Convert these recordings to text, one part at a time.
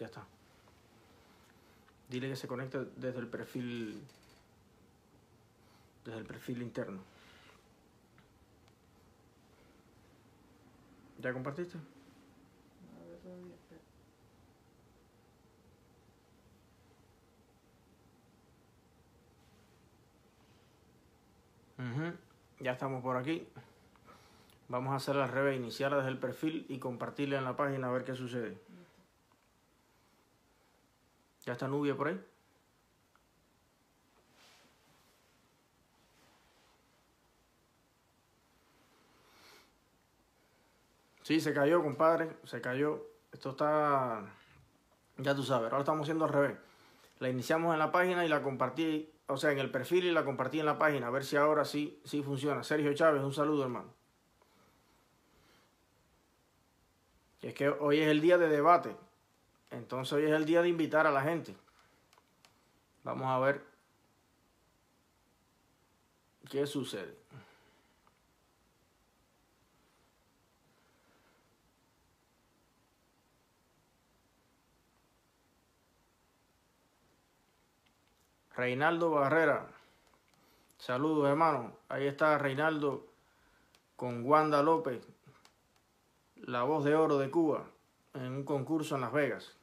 Ya está. Dile que se conecte desde el perfil... desde el perfil interno. ¿Ya compartiste? A ver, todavía. Ya estamos por aquí. Vamos a hacer al revés, iniciar desde el perfil y compartirle en la página a ver qué sucede. ¿Ya está Nubia por ahí? Sí, se cayó, compadre, se cayó. Esto está... ya tú sabes, ahora estamos haciendo al revés. La iniciamos en la página y la compartí, o sea, en el perfil y la compartí en la página. A ver si ahora sí funciona. Sergio Chávez, un saludo, hermano. Y es que hoy es el día de debate. Entonces hoy es el día de invitar a la gente. Vamos a ver qué sucede. Reinaldo Barrera. Saludos, hermano. Ahí está Reinaldo con Wanda López, la voz de oro de Cuba, en un concurso en Las Vegas.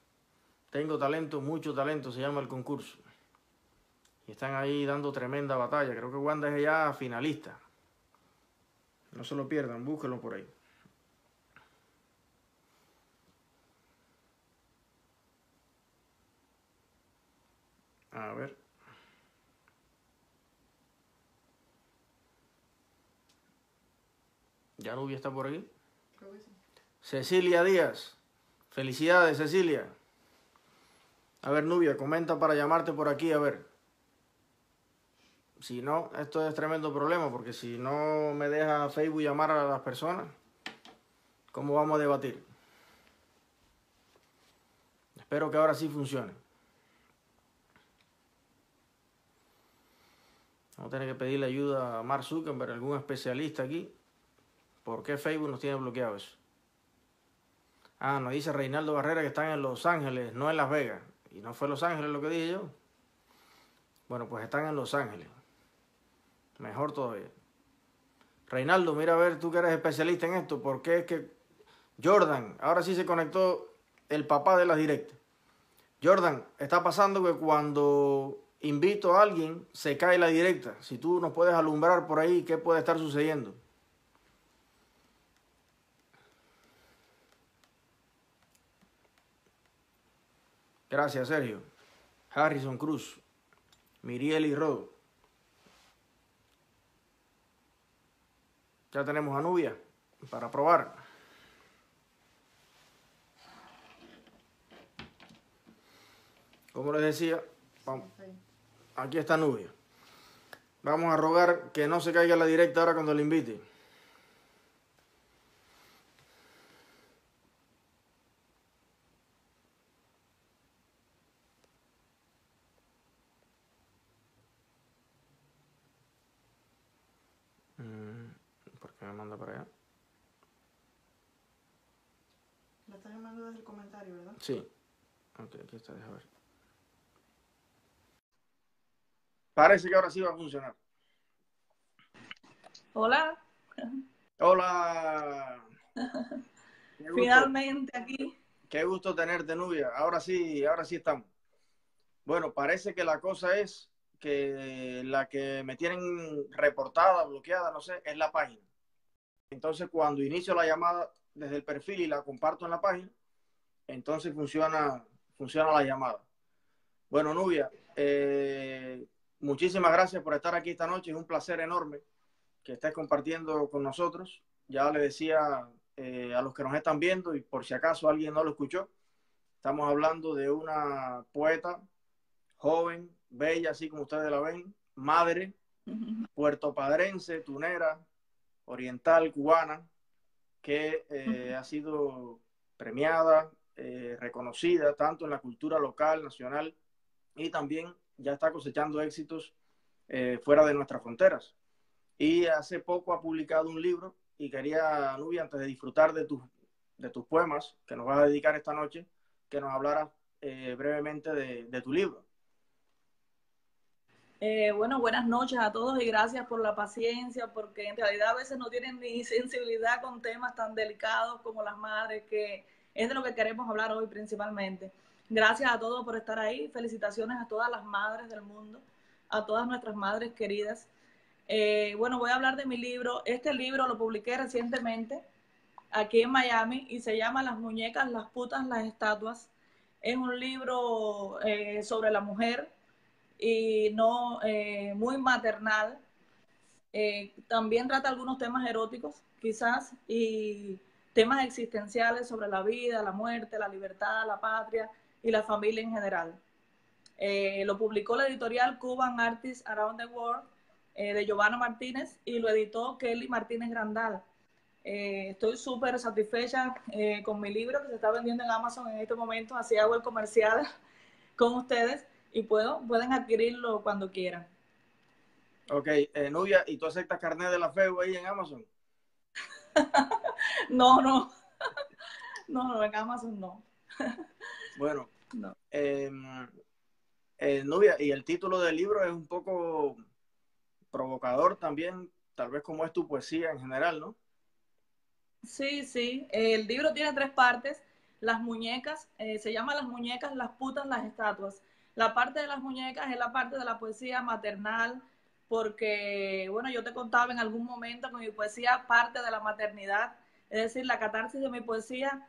Tengo talento, mucho talento, se llama el concurso. Y están ahí dando tremenda batalla. Creo que Wanda es ya finalista. No se lo pierdan, búsquenlo por ahí. A ver. ¿Ya Nubia está por aquí? Creo que sí. Cecilia Díaz. Felicidades, Cecilia. A ver, Nubia, comenta para llamarte por aquí, a ver. Si no, esto es tremendo problema, porque si no me deja Facebook llamar a las personas, ¿cómo vamos a debatir? Espero que ahora sí funcione. Vamos a tener que pedirle ayuda a Mark Zuckerberg, algún especialista aquí. ¿Por qué Facebook nos tiene bloqueado eso? Ah, nos dice Reinaldo Barrera que están en Los Ángeles, no en Las Vegas. Y no fue Los Ángeles lo que dije yo. Bueno, pues están en Los Ángeles. Mejor todavía. Reinaldo, mira a ver, tú que eres especialista en esto, ¿por qué es que Jordan, ahora sí se conectó el papá de las directas? Jordan, está pasando que cuando invito a alguien, se cae la directa. Si tú nos puedes alumbrar por ahí, ¿qué puede estar sucediendo? Gracias, Sergio. Harrison Cruz, Miriel y Rodo. Ya tenemos a Nubia para probar. Como les decía, vamos. Aquí está Nubia. Vamos a rogar que no se caiga la directa ahora cuando le invite. Sí. Ok, aquí está, déjame ver. Parece que ahora sí va a funcionar. Hola. Hola. Finalmente aquí. Qué gusto tenerte, Nubia. Ahora sí estamos. Bueno, parece que la cosa es que la que me tienen reportada, bloqueada, no sé, es la página. Entonces, cuando inicio la llamada desde el perfil y la comparto en la página, entonces funciona la llamada. Bueno, Nubia, muchísimas gracias por estar aquí esta noche. Es un placer enorme que estés compartiendo con nosotros. Ya le decía a los que nos están viendo, y por si acaso alguien no lo escuchó, estamos hablando de una poeta joven, bella, así como ustedes la ven, madre, puertopadrense, tunera, oriental, cubana, que ha sido premiada, reconocida tanto en la cultura local, nacional, y también ya está cosechando éxitos fuera de nuestras fronteras. Y hace poco ha publicado un libro, y quería, Nubia, antes de disfrutar de tus poemas que nos vas a dedicar esta noche, que nos hablaras brevemente de tu libro. Bueno, buenas noches a todos y gracias por la paciencia, porque en realidad a veces no tienen ni sensibilidad con temas tan delicados como las madres, que es de lo que queremos hablar hoy principalmente. Gracias a todos por estar ahí, felicitaciones a todas las madres del mundo, a todas nuestras madres queridas. Bueno, voy a hablar de mi libro. Este libro lo publiqué recientemente aquí en Miami y se llama Las muñecas, las putas, las estatuas. Es un libro sobre la mujer y no muy maternal. También trata algunos temas eróticos, quizás, y temas existenciales sobre la vida, la muerte, la libertad, la patria y la familia en general. Lo publicó la editorial Cuban Artists Around the World de Giovanna Martínez y lo editó Kelly Martínez Grandal. Estoy súper satisfecha con mi libro, que se está vendiendo en Amazon en este momento, así hago el comercial con ustedes. Y pueden adquirirlo cuando quieran. Ok, Nubia, ¿y tú aceptas carnet de la FEU ahí en Amazon? No. No, en Amazon no. Bueno, no. Nubia, y el título del libro es un poco provocador también, tal vez como es tu poesía en general, ¿no? Sí. El libro tiene 3 partes. Las muñecas, se llama Las muñecas, las putas, las estatuas. La parte de las muñecas es la parte de la poesía maternal, porque, bueno, yo te contaba en algún momento que mi poesía parte de la maternidad, es decir, la catarsis de mi poesía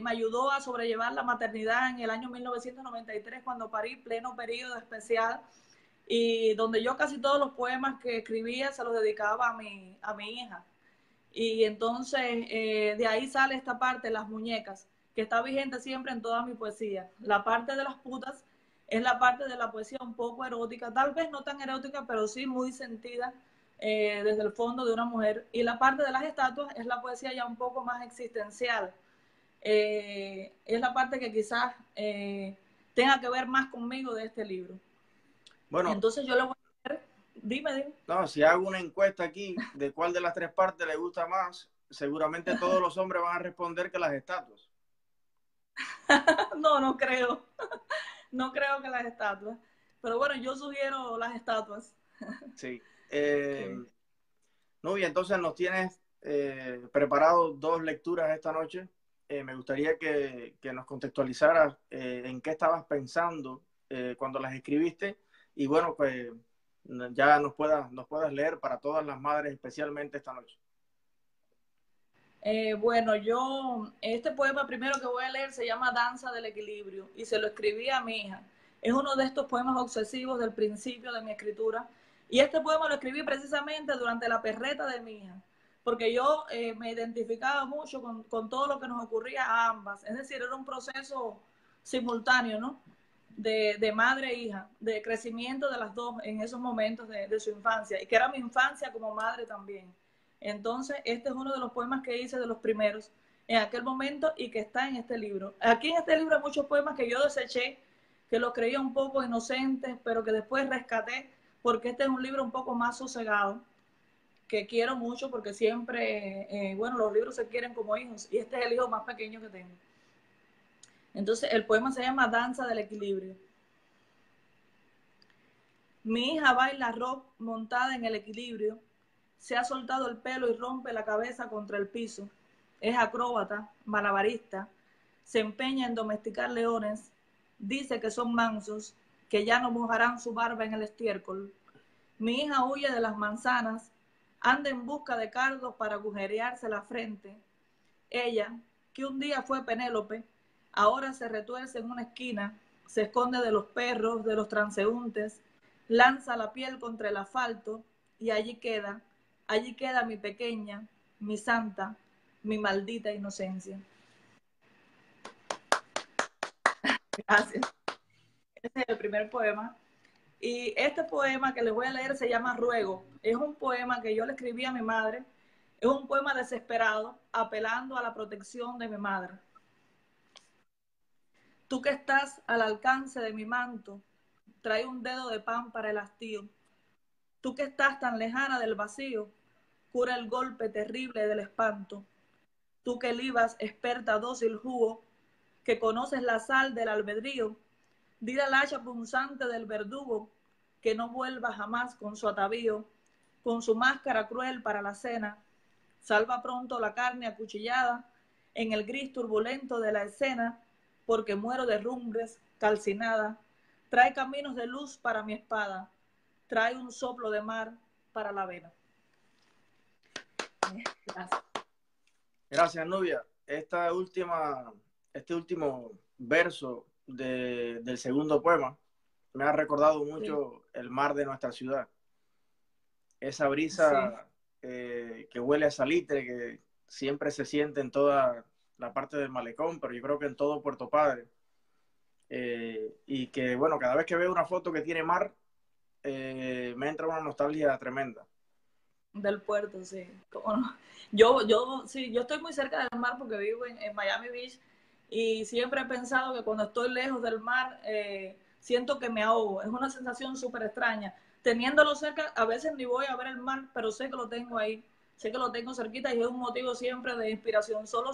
me ayudó a sobrellevar la maternidad en el año 1993, cuando parí, pleno periodo especial, y donde yo casi todos los poemas que escribía se los dedicaba a mi hija. Y entonces, de ahí sale esta parte, las muñecas, que está vigente siempre en toda mi poesía. La parte de las putas es la parte de la poesía un poco erótica, tal vez no tan erótica, pero sí muy sentida desde el fondo de una mujer. Y la parte de las estatuas es la poesía ya un poco más existencial. Es la parte que quizás tenga que ver más conmigo de este libro. Bueno, entonces yo le voy a hacer... Dime. No, si hago una encuesta aquí de cuál de las 3 partes le gusta más, seguramente todos los hombres van a responder que las estatuas. No creo. No creo que las estatuas, pero bueno, yo sugiero las estatuas. Sí. Nubia, entonces nos tienes preparado 2 lecturas esta noche. Me gustaría que nos contextualizaras en qué estabas pensando cuando las escribiste y bueno, pues ya nos puedas leer para todas las madres, especialmente esta noche. Bueno, este poema primero que voy a leer se llama Danza del Equilibrio y se lo escribí a mi hija. Es uno de estos poemas obsesivos del principio de mi escritura y este poema lo escribí precisamente durante la perreta de mi hija, porque yo me identificaba mucho con todo lo que nos ocurría a ambas. Es decir, era un proceso simultáneo, ¿no? De madre e hija, de crecimiento de las dos en esos momentos de su infancia y que era mi infancia como madre también. Entonces, este es uno de los poemas que hice, de los primeros en aquel momento y que está en este libro. Aquí en este libro hay muchos poemas que yo deseché, que los creía un poco inocentes, pero que después rescaté, porque este es un libro un poco más sosegado, que quiero mucho porque siempre, bueno, los libros se quieren como hijos y este es el hijo más pequeño que tengo. Entonces, el poema se llama Danza del Equilibrio. Mi hija baila rock montada en el equilibrio. Se ha soltado el pelo y rompe la cabeza contra el piso. Es acróbata, malabarista, se empeña en domesticar leones, dice que son mansos, que ya no mojarán su barba en el estiércol. Mi hija huye de las manzanas, anda en busca de cardos para agujerearse la frente. Ella, que un día fue Penélope, ahora se retuerce en una esquina, se esconde de los perros, de los transeúntes, lanza la piel contra el asfalto y allí queda. Allí queda mi pequeña, mi santa, mi maldita inocencia. Gracias. Este es el primer poema. Y este poema que les voy a leer se llama Ruego. Es un poema que yo le escribí a mi madre. Es un poema desesperado, apelando a la protección de mi madre. Tú que estás al alcance de mi manto, trae un dedo de pan para el hastío. Tú que estás tan lejana del vacío, cura el golpe terrible del espanto. Tú que libas experta dócil jugo, que conoces la sal del albedrío. Dile al hacha punzante del verdugo que no vuelva jamás con su atavío, con su máscara cruel para la cena. Salva pronto la carne acuchillada en el gris turbulento de la escena, porque muero de rumbres calcinada. Trae caminos de luz para mi espada, trae un soplo de mar para la vena. Gracias. Gracias, Nubia. Este último verso del segundo poema me ha recordado mucho el mar de nuestra ciudad. Esa brisa que huele a salitre, que siempre se siente en toda la parte del malecón, pero yo creo que en todo Puerto Padre. Y que, bueno, cada vez que veo una foto que tiene mar, me entra una nostalgia tremenda. Del puerto, sí. No? Yo estoy muy cerca del mar porque vivo en Miami Beach y siempre he pensado que cuando estoy lejos del mar siento que me ahogo. Es una sensación súper extraña. Teniéndolo cerca, a veces ni voy a ver el mar, pero sé que lo tengo ahí. Sé que lo tengo cerquita y es un motivo siempre de inspiración. Solo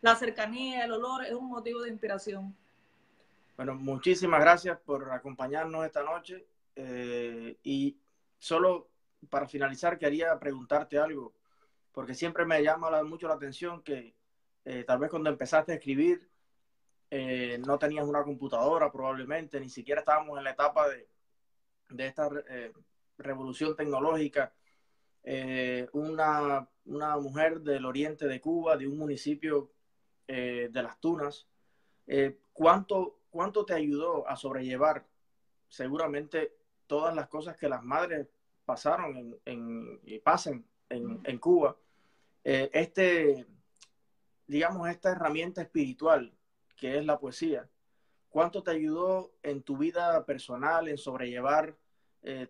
la cercanía, el olor es un motivo de inspiración. Bueno, muchísimas gracias por acompañarnos esta noche. Y solo para finalizar, quería preguntarte algo, porque siempre me llama mucho la atención que tal vez cuando empezaste a escribir no tenías una computadora probablemente, ni siquiera estábamos en la etapa de esta revolución tecnológica. Una mujer del oriente de Cuba, de un municipio de Las Tunas, ¿cuánto te ayudó a sobrellevar seguramente todas las cosas que las madres pasaron y pasan en Cuba? Esta herramienta espiritual que es la poesía, ¿cuánto te ayudó en tu vida personal, en sobrellevar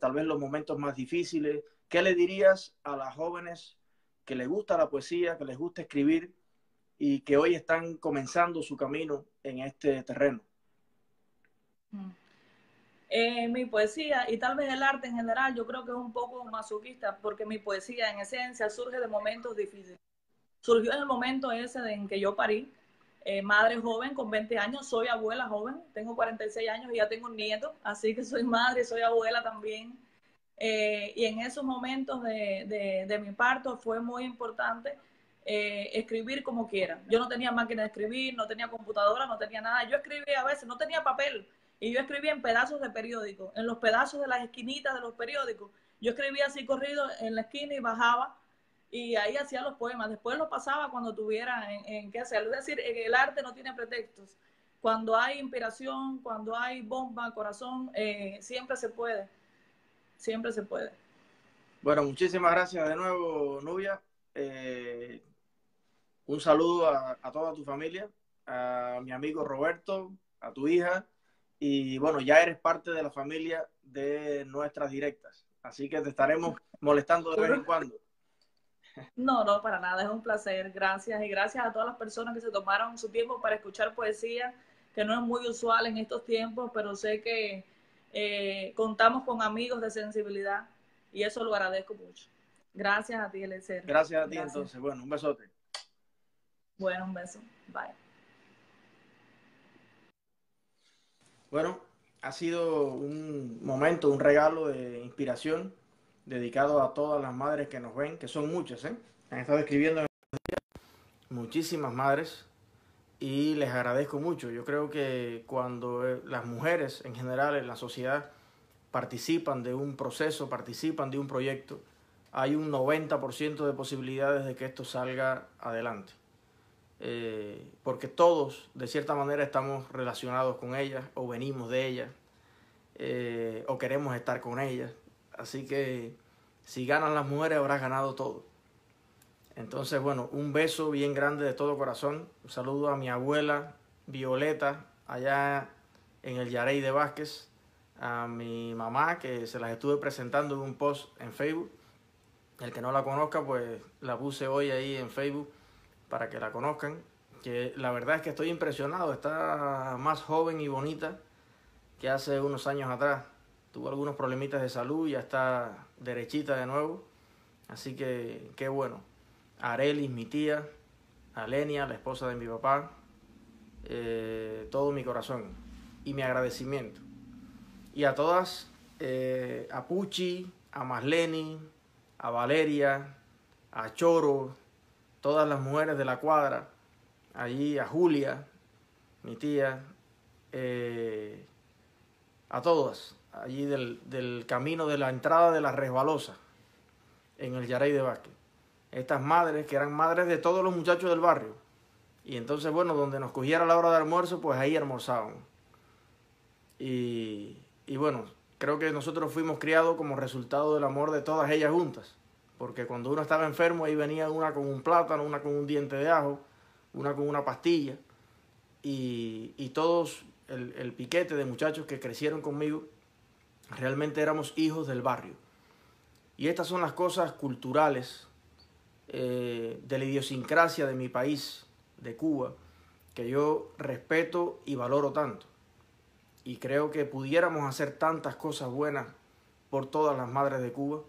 tal vez los momentos más difíciles? ¿Qué le dirías a las jóvenes que les gusta la poesía, que les gusta escribir y que hoy están comenzando su camino en este terreno? Mi poesía y tal vez el arte en general, yo creo que es un poco masoquista, porque mi poesía en esencia surge de momentos difíciles. Surgió en el momento ese en que yo parí, madre joven con 20 años, soy abuela joven, tengo 46 años y ya tengo un nieto, así que soy madre, soy abuela también. Y en esos momentos de mi parto fue muy importante escribir como quiera. Yo no tenía máquina de escribir, no tenía computadora, no tenía nada. Yo escribía a veces, no tenía papel. Y yo escribía en pedazos de periódicos, en los pedazos de las esquinitas de los periódicos. Yo escribía así corrido en la esquina y bajaba y ahí hacía los poemas. Después los pasaba cuando tuviera en qué hacerlo. Es decir, el arte no tiene pretextos. Cuando hay inspiración, cuando hay bomba, corazón, siempre se puede. Siempre se puede. Bueno, muchísimas gracias de nuevo, Nubia. Un saludo a toda tu familia, a mi amigo Roberto, a tu hija. Y bueno, ya eres parte de la familia de nuestras directas. Así que te estaremos molestando de vez en cuando. No, para nada. Es un placer. Gracias. Y gracias a todas las personas que se tomaron su tiempo para escuchar poesía, que no es muy usual en estos tiempos, pero sé que contamos con amigos de sensibilidad y eso lo agradezco mucho. Gracias a ti, Eliezer. Gracias a ti, entonces. Bueno, un besote. Bueno, un beso. Bye. Bueno, ha sido un momento, un regalo de inspiración dedicado a todas las madres que nos ven, que son muchas, ¿eh? Han estado escribiendo en estos días muchísimas madres y les agradezco mucho. Yo creo que cuando las mujeres en general en la sociedad participan de un proceso, participan de un proyecto, hay un 90% de posibilidades de que esto salga adelante. Porque todos de cierta manera estamos relacionados con ellas o venimos de ellas o queremos estar con ellas, así que si ganan las mujeres habrás ganado todo. Entonces bueno, un beso bien grande de todo corazón, un saludo a mi abuela Violeta allá en el Yarey de Vázquez, a mi mamá que se las estuve presentando en un post en Facebook, el que no la conozca pues la puse hoy ahí en Facebook para que la conozcan, que la verdad es que estoy impresionado, está más joven y bonita que hace unos años atrás, tuvo algunos problemitas de salud, ya está derechita de nuevo, así que qué bueno. Arelis, mi tía, Arleni, la esposa de mi papá, todo mi corazón y mi agradecimiento. Y a todas, a Puchi, a Marleni, a Valeria, a Choro, todas las mujeres de la cuadra, allí a Julia, mi tía, a todas, allí del camino de la entrada de la resbalosa, en el Yarey de Vázquez. Estas madres, que eran madres de todos los muchachos del barrio. Y entonces, bueno, donde nos cogiera la hora de almuerzo, pues ahí almorzaban. Y bueno, creo que nosotros fuimos criados como resultado del amor de todas ellas juntas. Porque cuando uno estaba enfermo, ahí venía una con un plátano, una con un diente de ajo, una con una pastilla. Y todos, el piquete de muchachos que crecieron conmigo, realmente éramos hijos del barrio. Y estas son las cosas culturales de la idiosincrasia de mi país, de Cuba, que yo respeto y valoro tanto. Y creo que pudiéramos hacer tantas cosas buenas por todas las madres de Cuba.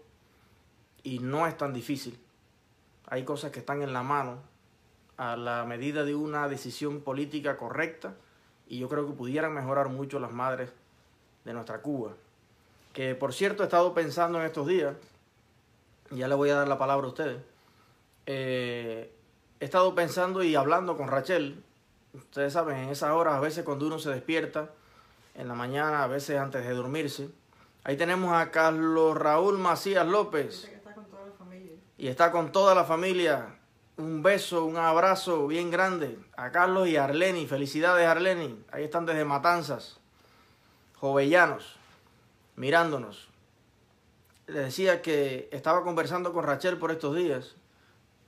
Y no es tan difícil. Hay cosas que están en la mano a la medida de una decisión política correcta. Y yo creo que pudieran mejorar mucho las madres de nuestra Cuba. Que, por cierto, he estado pensando en estos días, ya le voy a dar la palabra a ustedes, he estado pensando y hablando con Rachel. Ustedes saben, en esas horas, a veces cuando uno se despierta, en la mañana, a veces antes de dormirse. Ahí tenemos a Carlos Raúl Macías López. Está con toda la familia. Y está con toda la familia. Un beso, un abrazo bien grande a Carlos y a Arleni. Felicidades, Arleni. Ahí están desde Matanzas, Jovellanos, mirándonos. Les decía que estaba conversando con Rachel por estos días,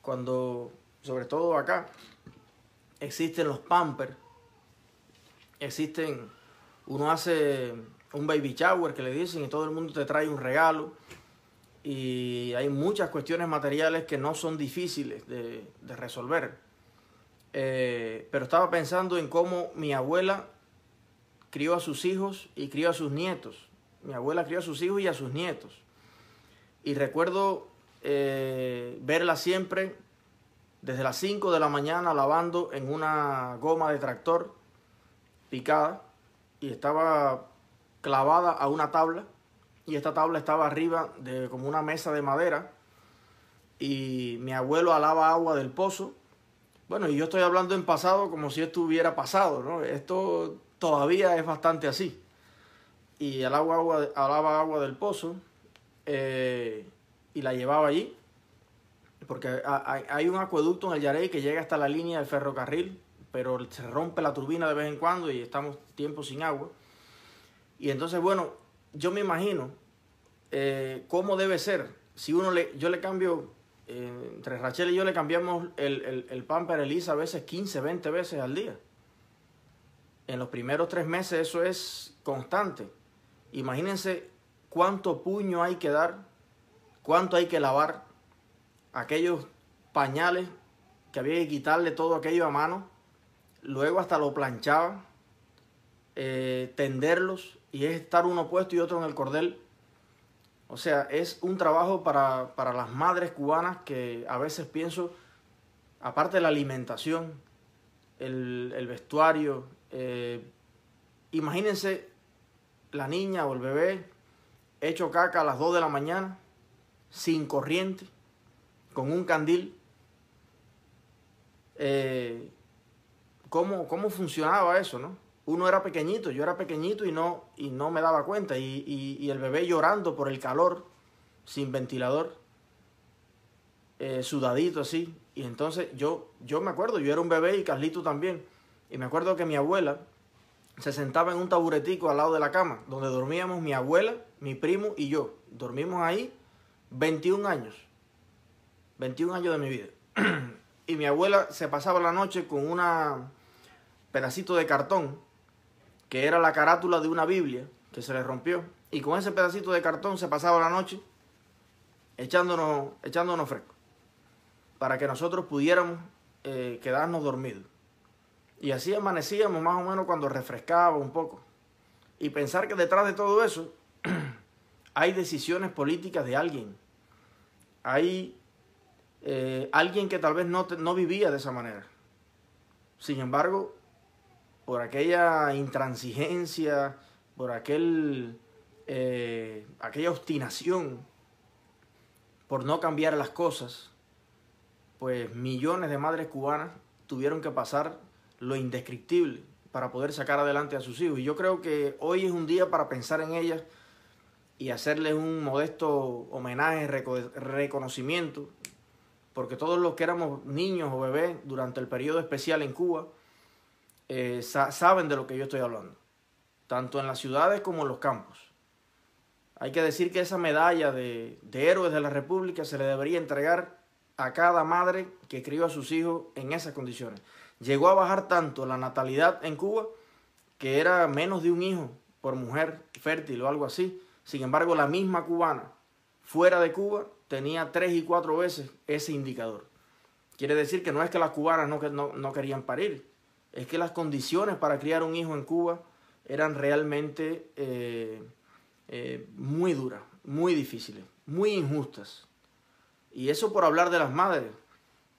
cuando, sobre todo acá, existen los Pampers, existen, uno hace un baby shower que le dicen y todo el mundo te trae un regalo. Y hay muchas cuestiones materiales que no son difíciles de resolver. Pero estaba pensando en cómo mi abuela crió a sus hijos y crió a sus nietos. Mi abuela crió a sus hijos y a sus nietos. Y recuerdo verla siempre desde las 5 de la mañana lavando en una goma de tractor picada. Y estaba clavada a una tabla. Y esta tabla estaba arriba de como una mesa de madera. Y mi abuelo alaba agua del pozo. Bueno, y yo estoy hablando en pasado como si esto hubiera pasado, ¿no? Esto todavía es bastante así. Y alaba agua del pozo y la llevaba allí. Porque hay un acueducto en el Yarey que llega hasta la línea del ferrocarril, pero se rompe la turbina de vez en cuando y estamos tiempo sin agua. Y entonces, bueno, yo me imagino cómo debe ser. Si uno yo le cambio, entre Rachel y yo le cambiamos el pamper Elisa a veces 15, 20 veces al día. En los primeros 3 meses eso es constante. Imagínense cuánto puño hay que dar, cuánto hay que lavar, aquellos pañales que había que quitarle todo aquello a mano, luego hasta lo planchaban, tenderlos. Y es estar uno puesto y otro en el cordel. O sea, es un trabajo para las madres cubanas que a veces pienso, aparte de la alimentación, el vestuario. Imagínense la niña o el bebé hecho caca a las 2 de la mañana, sin corriente, con un candil. ¿Cómo funcionaba eso, no? Uno era pequeñito, yo era pequeñito y no me daba cuenta. Y el bebé llorando por el calor, sin ventilador, sudadito así. Y entonces yo me acuerdo, yo era un bebé y Carlito también. Y me acuerdo que mi abuela se sentaba en un taburetico al lado de la cama, donde dormíamos mi abuela, mi primo y yo. Dormimos ahí 21 años. 21 años de mi vida. Y mi abuela se pasaba la noche con un pedacito de cartón, que era la carátula de una Biblia que se le rompió, y con ese pedacito de cartón se pasaba la noche echándonos fresco, para que nosotros pudiéramos quedarnos dormidos. Y así amanecíamos más o menos cuando refrescaba un poco. Y pensar que detrás de todo eso hay decisiones políticas de alguien. Hay alguien que tal vez no vivía de esa manera. Sin embargo, por aquella intransigencia, por aquella obstinación por no cambiar las cosas, pues millones de madres cubanas tuvieron que pasar lo indescriptible para poder sacar adelante a sus hijos. Y yo creo que hoy es un día para pensar en ellas y hacerles un modesto homenaje, reconocimiento, porque todos los que éramos niños o bebés durante el periodo especial en Cuba saben de lo que yo estoy hablando, tanto en las ciudades como en los campos. Hay que decir que esa medalla de héroes de la República se le debería entregar a cada madre que crió a sus hijos en esas condiciones. Llegó a bajar tanto la natalidad en Cuba que era menos de un hijo por mujer fértil o algo así. Sin embargo, la misma cubana fuera de Cuba tenía 3 y 4 veces ese indicador. Quiere decir que no es que las cubanas no querían parir, es que las condiciones para criar un hijo en Cuba eran realmente muy duras, muy difíciles, muy injustas. Y eso por hablar de las madres,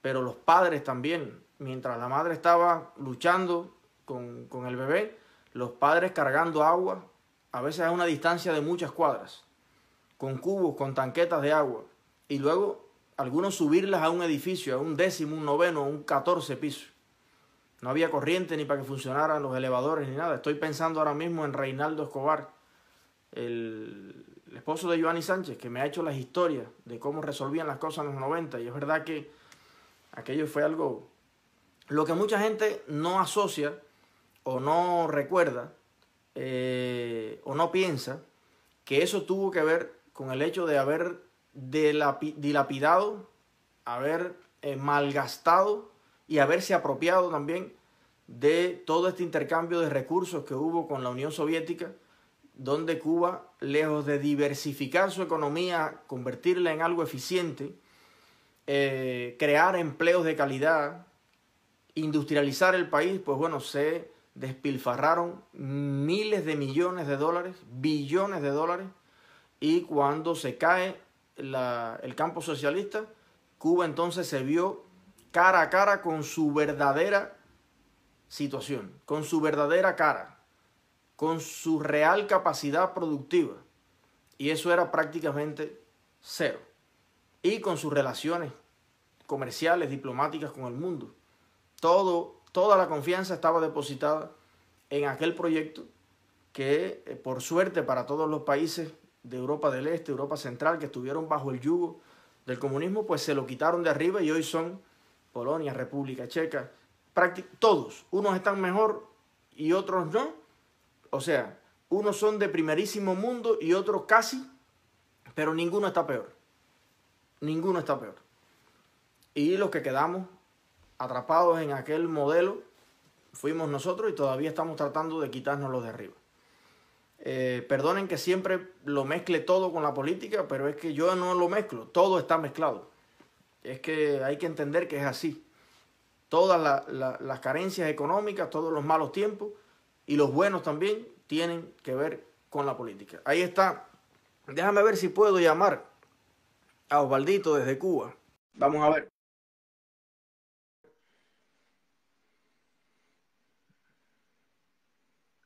pero los padres también. Mientras la madre estaba luchando con el bebé, los padres cargando agua, a veces a una distancia de muchas cuadras, con cubos, con tanquetas de agua, y luego algunos subirlas a un edificio, a un 10º, un 9º, un 14 piso. No había corriente ni para que funcionaran los elevadores ni nada. Estoy pensando ahora mismo en Reinaldo Escobar, el esposo de Joanny Sánchez, que me ha hecho las historias de cómo resolvían las cosas en los 90, y es verdad que aquello fue algo... Lo que mucha gente no asocia o no recuerda o no piensa, que eso tuvo que ver con el hecho de haber dilapidado, haber malgastado y haberse apropiado también de todo este intercambio de recursos que hubo con la Unión Soviética, donde Cuba, lejos de diversificar su economía, convertirla en algo eficiente, crear empleos de calidad, industrializar el país, pues bueno, se despilfarraron miles de millones de dólares, billones de dólares, y cuando se cae el campo socialista, Cuba entonces se vio cara a cara con su verdadera situación, con su verdadera cara, con su real capacidad productiva, y eso era prácticamente cero, y con sus relaciones comerciales, diplomáticas con el mundo. Toda la confianza estaba depositada en aquel proyecto que, por suerte para todos los países de Europa del Este, Europa Central, que estuvieron bajo el yugo del comunismo, pues se lo quitaron de arriba y hoy son Polonia, República Checa, todos. Unos están mejor y otros no. O sea, unos son de primerísimo mundo y otros casi, pero ninguno está peor. Ninguno está peor. Y los que quedamos atrapados en aquel modelo fuimos nosotros, y todavía estamos tratando de quitarnos los de arriba. Perdonen que siempre lo mezcle todo con la política, pero es que yo no lo mezclo, todo está mezclado. Es que hay que entender que es así. Todas las carencias económicas, todos los malos tiempos y los buenos también tienen que ver con la política. Ahí está. Déjame ver si puedo llamar a Osvaldito desde Cuba. Vamos a ver.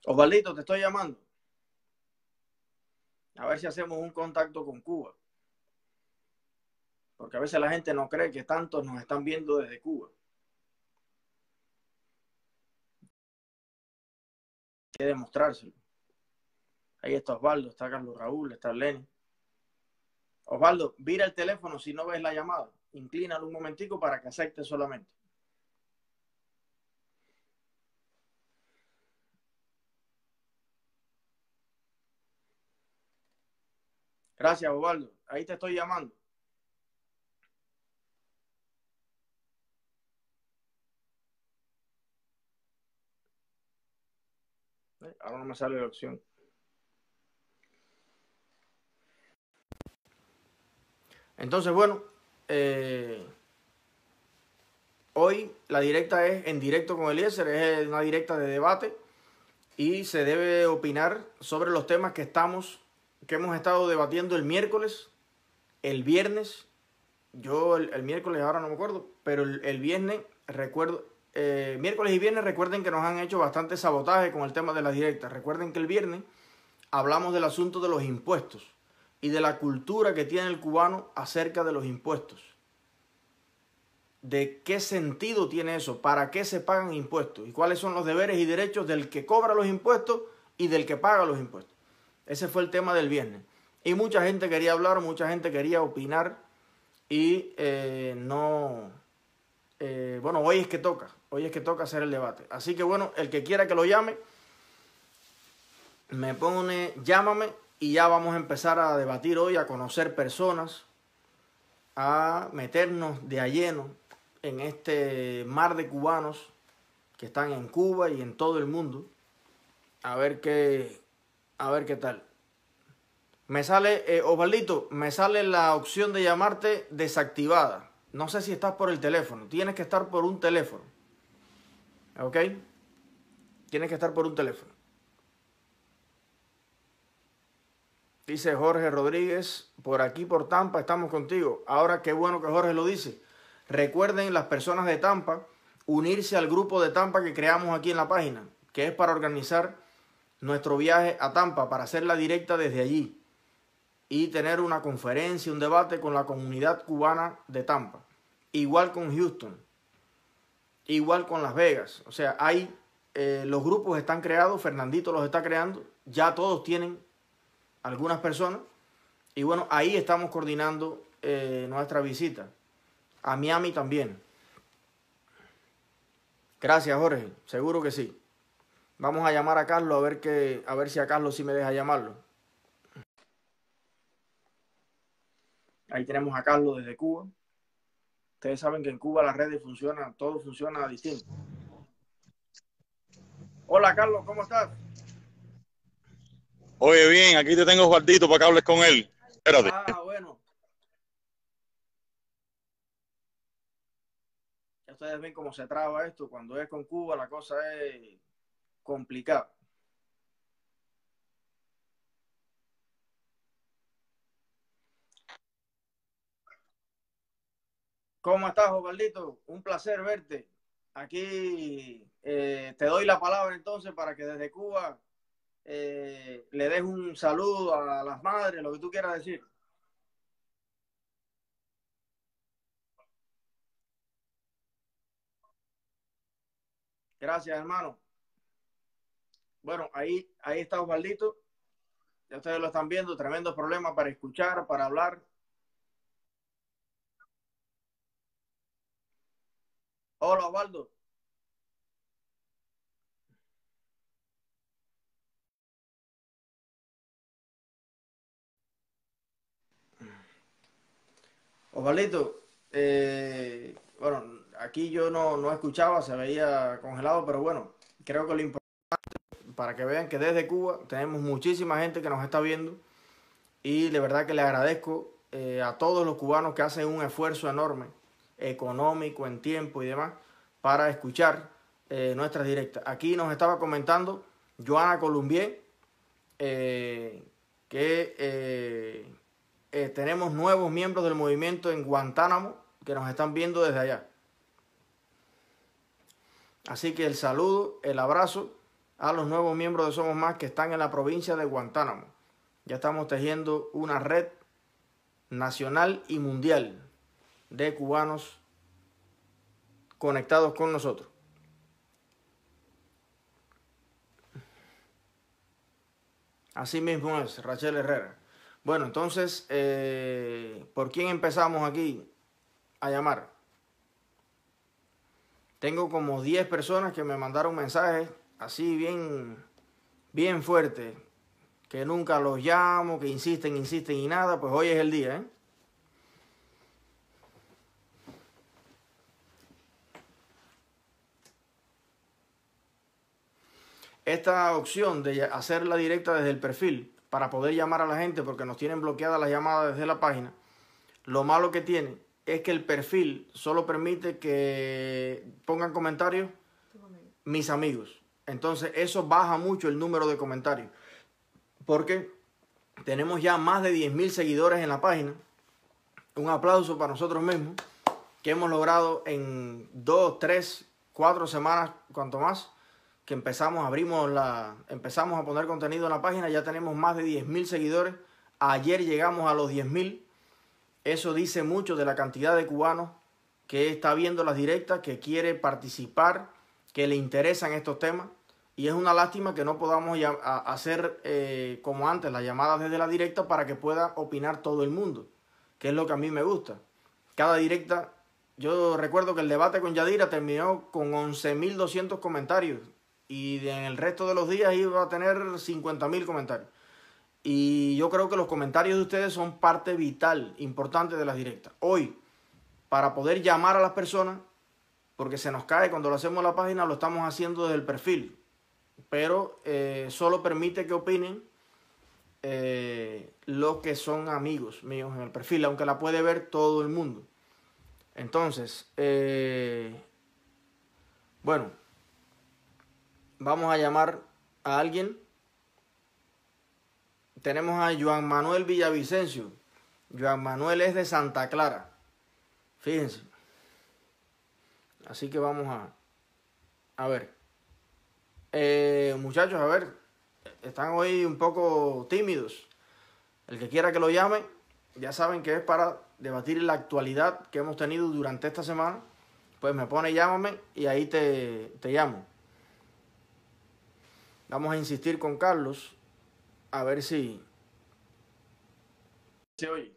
Osvaldito, te estoy llamando. A ver si hacemos un contacto con Cuba. Porque a veces la gente no cree que tantos nos están viendo desde Cuba. Hay que demostrárselo. Ahí está Osvaldo, está Carlos Raúl, está Arleni. Osvaldo, vira el teléfono si no ves la llamada. Inclínalo un momentico para que acepte solamente. Gracias, Osvaldo. Ahí te estoy llamando. Ahora no me sale la opción. Entonces, bueno, hoy la directa es en directo con Eliezer, es una directa de debate y se debe opinar sobre los temas que hemos estado debatiendo el miércoles, el viernes. Yo el miércoles ahora no me acuerdo, pero el viernes recuerdo miércoles y viernes, recuerden que nos han hecho bastante sabotaje con el tema de las directas. Recuerden que el viernes hablamos del asunto de los impuestos y de la cultura que tiene el cubano acerca de los impuestos. ¿De qué sentido tiene eso? ¿Para qué se pagan impuestos? ¿Y cuáles son los deberes y derechos del que cobra los impuestos y del que paga los impuestos? Ese fue el tema del viernes. Y mucha gente quería hablar, mucha gente quería opinar. Y bueno, hoy es que toca hacer el debate. Así que bueno, el que quiera que lo llame, me pone, llámame y ya vamos a empezar a debatir hoy, a conocer personas, a meternos de a lleno en este mar de cubanos que están en Cuba y en todo el mundo, a ver qué tal. Me sale, Osvaldito, me sale la opción de llamarte desactivada. No sé si estás por el teléfono, tienes que estar por un teléfono, ¿ok? Tienes que estar por un teléfono. Dice Jorge Rodríguez, por aquí por Tampa estamos contigo. Ahora qué bueno que Jorge lo dice. Recuerden las personas de Tampa unirse al grupo de Tampa que creamos aquí en la página, que es para organizar nuestro viaje a Tampa, para hacer la directa desde allí y tener una conferencia, un debate con la comunidad cubana de Tampa. Igual con Houston, igual con Las Vegas. O sea, hay los grupos están creados, Fernandito los está creando, ya todos tienen algunas personas. Y bueno, ahí estamos coordinando nuestra visita. A Miami también. Gracias, Jorge. Seguro que sí. Vamos a llamar a Carlos a ver si a Carlos sí me deja llamarlo. Ahí tenemos a Carlos desde Cuba. Ustedes saben que en Cuba las redes funcionan, todo funciona distinto. Hola, Carlos, ¿cómo estás? Oye, bien, aquí te tengo Osvaldito para que hables con él. Espérate. Ah, bueno. Ya ustedes ven cómo se traba esto. Cuando es con Cuba la cosa es complicada. ¿Cómo estás, Osvaldito? Un placer verte. Aquí te doy la palabra entonces para que desde Cuba le des un saludo a las madres, lo que tú quieras decir. Gracias, hermano. Bueno, ahí está Osvaldito. Ya ustedes lo están viendo, tremendo problema para escuchar, para hablar. Hola, Osvaldo. Osvaldito, bueno, aquí yo no escuchaba, se veía congelado, pero bueno, creo que lo importante, para que vean que desde Cuba tenemos muchísima gente que nos está viendo y de verdad que le agradezco a todos los cubanos que hacen un esfuerzo enorme económico, en tiempo y demás, para escuchar nuestras directas. Aquí nos estaba comentando Joana Columbier que tenemos nuevos miembros del movimiento en Guantánamo que nos están viendo desde allá. Así que el saludo, el abrazo a los nuevos miembros de Somos Más que están en la provincia de Guantánamo. Ya estamos tejiendo una red nacional y mundial de cubanos conectados con nosotros. Así mismo es, Rachel Herrera. Bueno, entonces, ¿por quién empezamos aquí a llamar? Tengo como 10 personas que me mandaron mensajes así bien fuertes, que nunca los llamo, que insisten y nada, pues hoy es el día, ¿eh? Esta opción de hacer la directa desde el perfil para poder llamar a la gente, porque nos tienen bloqueadas las llamadas desde la página, lo malo que tiene es que el perfil solo permite que pongan comentarios mis amigos. Entonces eso baja mucho el número de comentarios, porque tenemos ya más de 10.000 seguidores en la página. Un aplauso para nosotros mismos, que hemos logrado en 2, 3, 4 semanas, cuanto más, que empezamos a poner contenido en la página. Ya tenemos más de 10.000 seguidores. Ayer llegamos a los 10.000. Eso dice mucho de la cantidad de cubanos que está viendo las directas, que quiere participar, que le interesan estos temas. Y es una lástima que no podamos hacer como antes las llamadas desde la directa para que pueda opinar todo el mundo, que es lo que a mí me gusta. Cada directa, yo recuerdo que el debate con Yadira terminó con 11.200 comentarios y en el resto de los días iba a tener 50.000 comentarios. Y yo creo que los comentarios de ustedes son parte vital, importante de las directas. Hoy, para poder llamar a las personas, porque se nos cae cuando lo hacemos en la página, lo estamos haciendo desde el perfil. Pero solo permite que opinen los que son amigos míos en el perfil, aunque la puede ver todo el mundo. Entonces, bueno, vamos a llamar a alguien. Tenemos a Juan Manuel Villavicencio. Juan Manuel es de Santa Clara. Fíjense. Así que vamos a ver. Muchachos, a ver, están hoy un poco tímidos. El que quiera que lo llame, ya saben que es para debatir la actualidad que hemos tenido durante esta semana. Pues me pone llámame y ahí te llamo. Vamos a insistir con Carlos a ver si se oye.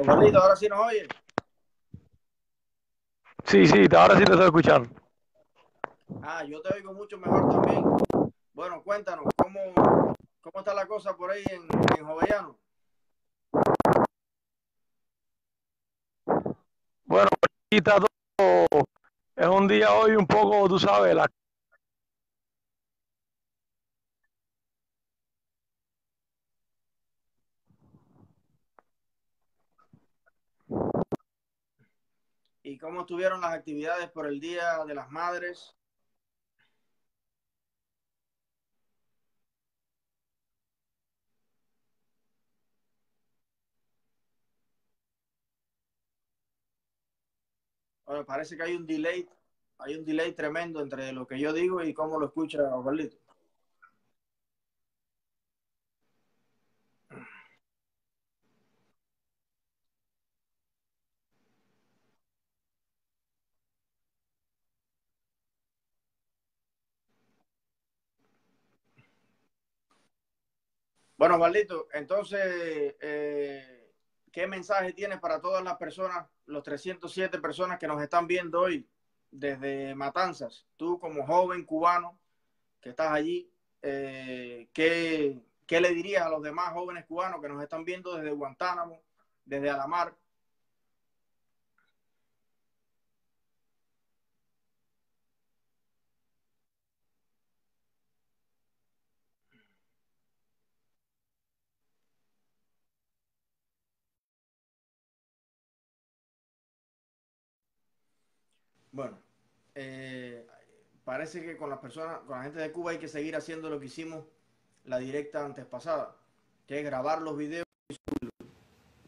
Osvaldito, ahora sí nos oye. Sí, ahora sí te estoy escuchando. Ah, yo te oigo mucho mejor también. Bueno, cuéntanos, ¿cómo está la cosa por ahí en Jovellanos? Bueno, aquí está todo. Es un día hoy un poco, tú sabes, la... ¿Y cómo estuvieron las actividades por el Día de las Madres? Bueno, parece que hay un delay tremendo entre lo que yo digo y cómo lo escucha Osvaldito. Bueno, Osvaldito, entonces, ¿qué mensaje tienes para todas las personas, los 307 personas que nos están viendo hoy desde Matanzas? Tú como joven cubano que estás allí, ¿qué le dirías a los demás jóvenes cubanos que nos están viendo desde Guantánamo, desde Alamar? Bueno, parece que con la gente de Cuba hay que seguir haciendo lo que hicimos la directa antes pasada, que es grabar los videos y subirlos,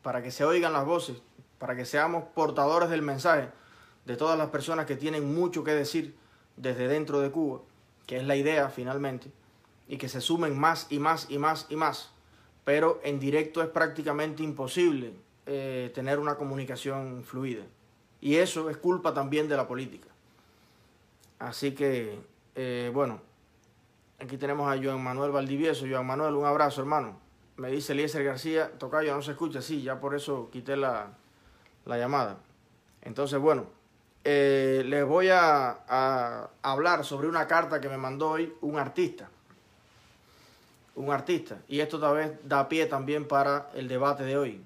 para que se oigan las voces, para que seamos portadores del mensaje de todas las personas que tienen mucho que decir desde dentro de Cuba, que es la idea finalmente, y que se sumen más y más y más y más. Pero en directo es prácticamente imposible tener una comunicación fluida. Y eso es culpa también de la política. Así que, bueno, aquí tenemos a Joan Manuel Valdivieso. Joan Manuel, un abrazo, hermano. Me dice Eliezer García, tocayo, no se escucha. Sí, ya por eso quité la llamada. Entonces, bueno, les voy a hablar sobre una carta que me mandó hoy un artista. Un artista. Y esto tal vez da pie también para el debate de hoy.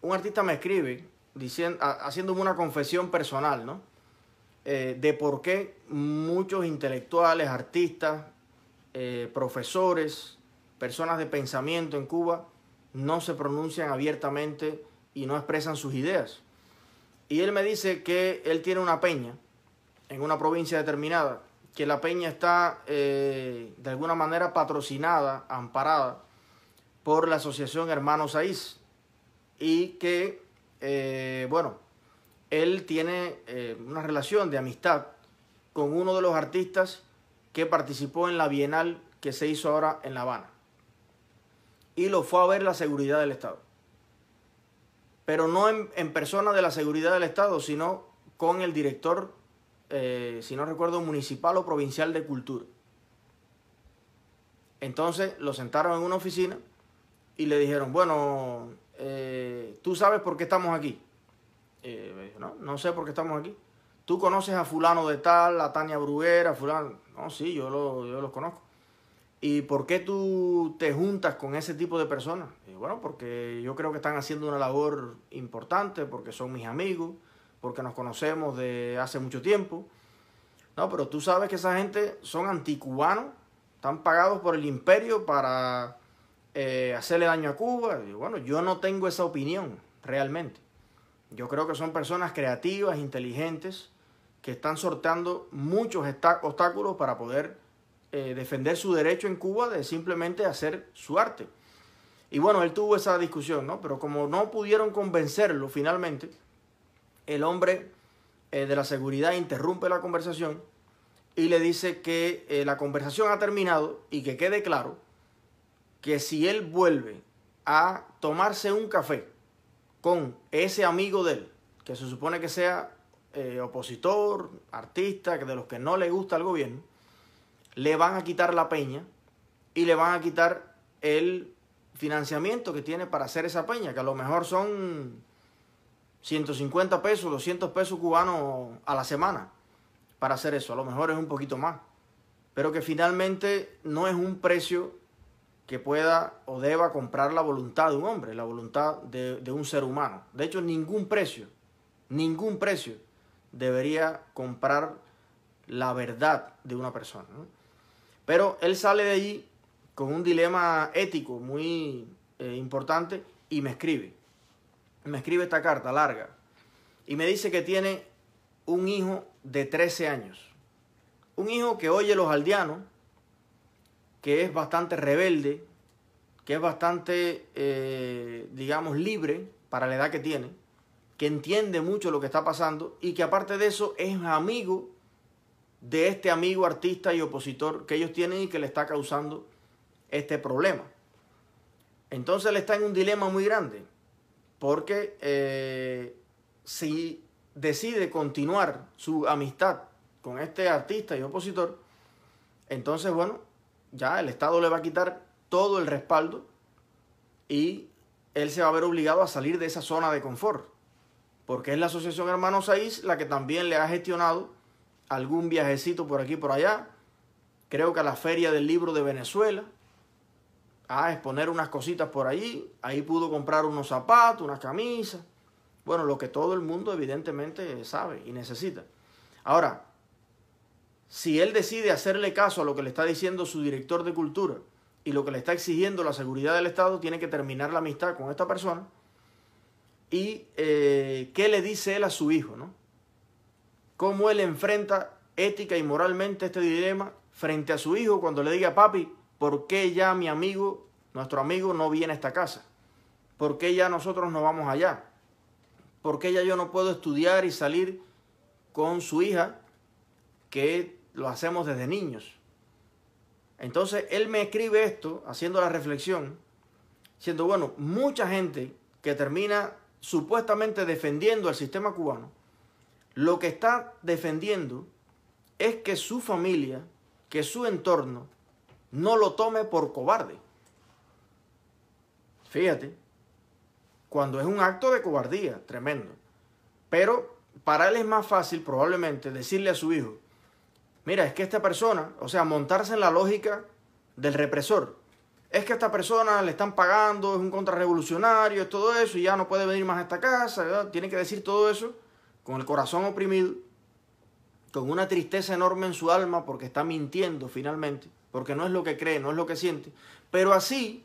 Un artista me escribe haciéndome una confesión personal, ¿no? De por qué muchos intelectuales, artistas, profesores, personas de pensamiento en Cuba no se pronuncian abiertamente y no expresan sus ideas. Y él me dice que él tiene una peña en una provincia determinada, que la peña está de alguna manera patrocinada, amparada por la Asociación Hermanos Saiz, y que, bueno, él tiene una relación de amistad con uno de los artistas que participó en la Bienal que se hizo ahora en La Habana. Y lo fue a ver la seguridad del Estado. Pero no en persona de la seguridad del Estado, sino con el director, si no recuerdo, municipal o provincial de cultura. Entonces lo sentaron en una oficina y le dijeron, bueno, ¿tú sabes por qué estamos aquí? No sé por qué estamos aquí. ¿Tú conoces a fulano de tal, a Tania Bruguera, a fulano? No, sí, yo los conozco. ¿Y por qué tú te juntas con ese tipo de personas? Y bueno, porque yo creo que están haciendo una labor importante, porque son mis amigos, porque nos conocemos de hace mucho tiempo. No, pero tú sabes que esa gente son anticubanos, están pagados por el imperio para hacerle daño a Cuba. Y bueno, yo no tengo esa opinión realmente. Yo creo que son personas creativas, inteligentes, que están sorteando muchos obstáculos para poder defender su derecho en Cuba de simplemente hacer su arte. Y bueno, él tuvo esa discusión, ¿no? Pero como no pudieron convencerlo finalmente, el hombre de la seguridad interrumpe la conversación y le dice que la conversación ha terminado y que quede claro que si él vuelve a tomarse un café con ese amigo de él, que se supone que sea opositor, artista, que de los que no le gusta al gobierno, le van a quitar la peña y le van a quitar el financiamiento que tiene para hacer esa peña, que a lo mejor son 150 pesos, 200 pesos cubanos a la semana para hacer eso. A lo mejor es un poquito más, pero que finalmente no es un precio que pueda o deba comprar la voluntad de un hombre, la voluntad de un ser humano. De hecho, ningún precio debería comprar la verdad de una persona, ¿no? Pero él sale de allí con un dilema ético muy importante y me escribe esta carta larga y me dice que tiene un hijo de 13 años, un hijo que oye los aldeanos, que es bastante rebelde, que es bastante, digamos, libre para la edad que tiene, que entiende mucho lo que está pasando y que aparte de eso es amigo de este amigo artista y opositor que ellos tienen y que le está causando este problema. Entonces él está en un dilema muy grande porque si decide continuar su amistad con este artista y opositor, entonces, bueno, ya el Estado le va a quitar todo el respaldo y él se va a ver obligado a salir de esa zona de confort, porque es la Asociación Hermanos Saiz la que también le ha gestionado algún viajecito por aquí por allá, creo que a la Feria del Libro de Venezuela, a exponer unas cositas por allí. Ahí pudo comprar unos zapatos, unas camisas, bueno, lo que todo el mundo evidentemente sabe y necesita. Ahora, si él decide hacerle caso a lo que le está diciendo su director de cultura y lo que le está exigiendo la seguridad del Estado, tiene que terminar la amistad con esta persona. ¿Y qué le dice él a su hijo, no? ¿Cómo él enfrenta ética y moralmente este dilema frente a su hijo cuando le diga, papi, ¿por qué ya mi amigo, nuestro amigo, no viene a esta casa? ¿Por qué ya nosotros no vamos allá? ¿Por qué ya yo no puedo estudiar y salir con su hija, que lo hacemos desde niños? Entonces él me escribe esto haciendo la reflexión, diciendo, bueno, mucha gente que termina supuestamente defendiendo al sistema cubano, lo que está defendiendo es que su familia, que su entorno no lo tome por cobarde. Fíjate, cuando es un acto de cobardía tremendo, pero para él es más fácil probablemente decirle a su hijo, mira, es que esta persona, o sea, montarse en la lógica del represor. Es que a esta persona le están pagando, es un contrarrevolucionario, es todo eso, y ya no puede venir más a esta casa, ¿verdad? Tiene que decir todo eso con el corazón oprimido, con una tristeza enorme en su alma porque está mintiendo finalmente, porque no es lo que cree, no es lo que siente. Pero así,